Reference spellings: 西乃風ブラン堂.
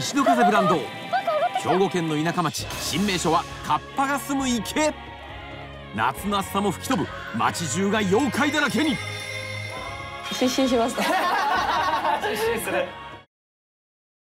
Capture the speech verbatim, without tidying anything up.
西の風ブランド。兵庫県の田舎町、新名所はカッパが住む池。夏の暑さも吹き飛ぶ、町中が妖怪だらけに。失神しました。失神する。